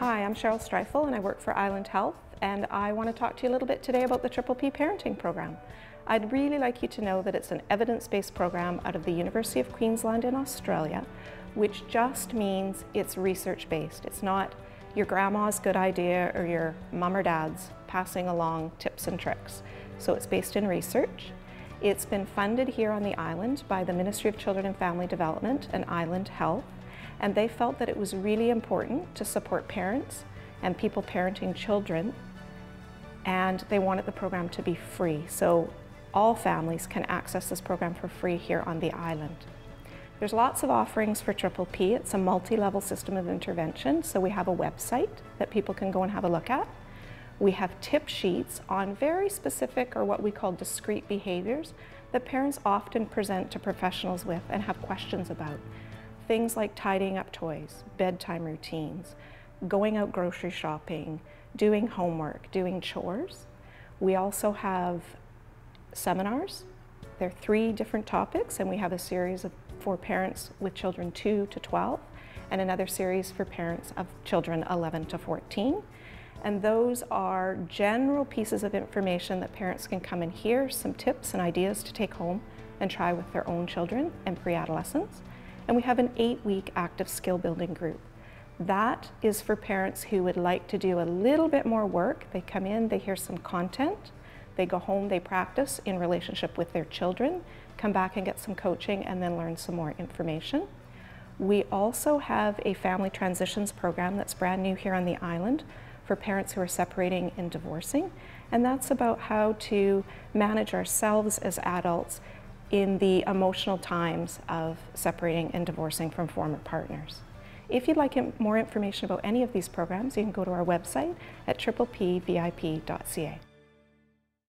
Hi, I'm Cheryl Streifel and I work for Island Health, and I want to talk to you a little bit today about the Triple P parenting program. I'd really like you to know that it's an evidence-based program out of the University of Queensland in Australia, which just means it's research-based. It's not your grandma's good idea or your mum or dad's passing along tips and tricks. So it's based in research. It's been funded here on the island by the Ministry of Children and Family Development and Island Health, and they felt that it was really important to support parents and people parenting children, and they wanted the program to be free, so all families can access this program for free here on the island. There's lots of offerings for Triple P. It's a multi-level system of intervention, so we have a website that people can go and have a look at. We have tip sheets on very specific, or what we call discrete behaviors, that parents often present to professionals with and have questions about. Things like tidying up toys, bedtime routines, going out grocery shopping, doing homework, doing chores. We also have seminars. There are 3 different topics, and we have a series for parents with children 2 to 12, and another series for parents of children 11 to 14. And those are general pieces of information that parents can come and hear, some tips and ideas to take home and try with their own children and pre-adolescents. And we have an 8-week active skill building group. That is for parents who would like to do a little bit more work. They come in, they hear some content, they go home, they practice in relationship with their children, come back and get some coaching, and then learn some more information. We also have a family transitions program that's brand new here on the island for parents who are separating and divorcing, and that's about how to manage ourselves as adults in the emotional times of separating and divorcing from former partners. If you'd like more information about any of these programs, you can go to our website at triplepvip.ca.